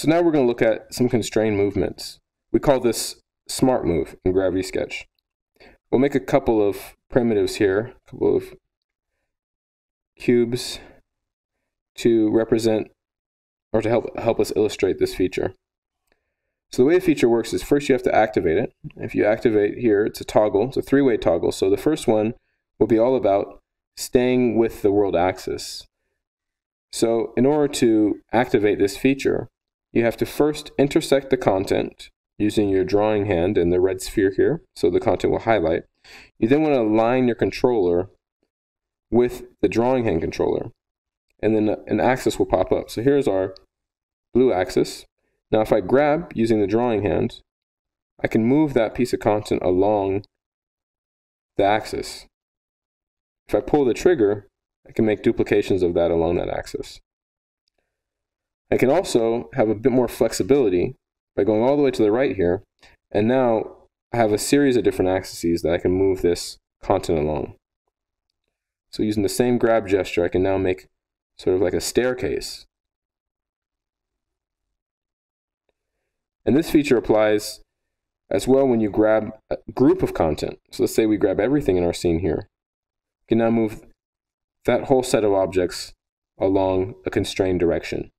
So now we're going to look at some constrained movements. We call this smart move in Gravity Sketch. We'll make a couple of primitives here, a couple of cubes to represent or to help us illustrate this feature. So the way the feature works is first you have to activate it. If you activate here, it's a toggle, it's a three-way toggle. So the first one will be all about staying with the world axis. So in order to activate this feature, you have to first intersect the content using your drawing hand and the red sphere here, so the content will highlight. You then want to align your controller with the drawing hand controller, and then an axis will pop up. So here's our blue axis. Now if I grab using the drawing hand, I can move that piece of content along the axis. If I pull the trigger, I can make duplications of that along that axis. I can also have a bit more flexibility by going all the way to the right here, and now I have a series of different axes that I can move this content along. So using the same grab gesture, I can now make sort of like a staircase. And this feature applies as well when you grab a group of content. So let's say we grab everything in our scene here. We can now move that whole set of objects along a constrained direction.